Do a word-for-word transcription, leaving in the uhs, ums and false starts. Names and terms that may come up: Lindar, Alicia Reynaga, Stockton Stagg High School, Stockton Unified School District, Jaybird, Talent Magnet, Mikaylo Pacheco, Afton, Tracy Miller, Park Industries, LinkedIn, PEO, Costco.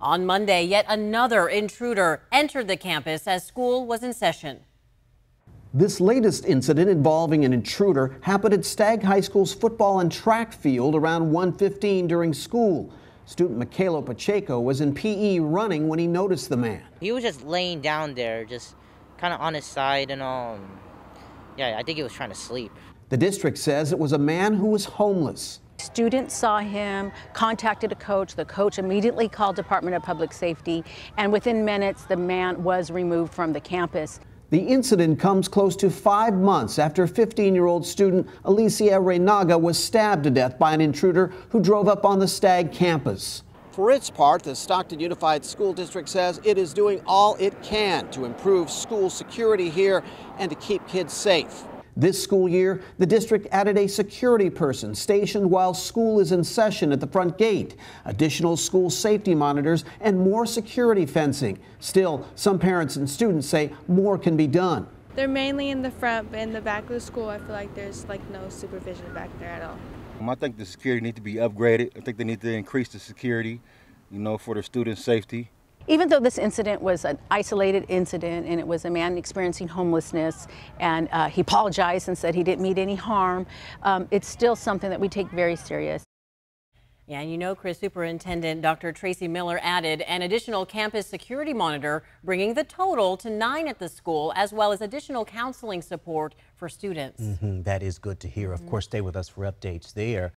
On Monday, yet another intruder entered the campus as school was in session. This latest incident involving an intruder happened at Stagg High School's football and track field around one fifteen during school. Student Mikaylo Pacheco was in P E running when he noticed the man. He was just laying down there, just kind of on his side and all. Yeah, I think he was trying to sleep. The district says it was a man who was homeless. Students saw him, contacted a coach. The coach immediately called Department of Public Safety, and within minutes, the man was removed from the campus. The incident comes close to five months after fifteen-year-old student Alicia Reynaga was stabbed to death by an intruder who drove up on the Stagg campus. For its part, the Stockton Unified School District says it is doing all it can to improve school security here and to keep kids safe. This school year, the district added a security person stationed while school is in session at the front gate, additional school safety monitors, and more security fencing. Still, some parents and students say more can be done. They're mainly in the front, but in the back of the school, I feel like there's like no supervision back there at all. I think the security needs to be upgraded. I think they need to increase the security, you know, for the student safety. Even though this incident was an isolated incident and it was a man experiencing homelessness, and uh, he apologized and said he didn't mean any harm, um, it's still something that we take very serious. Yeah, and you know, Chris, Superintendent Doctor Tracy Miller added an additional campus security monitor, bringing the total to nine at the school, as well as additional counseling support for students. Mm-hmm. That is good to hear. Of mm-hmm. course, stay with us for updates there.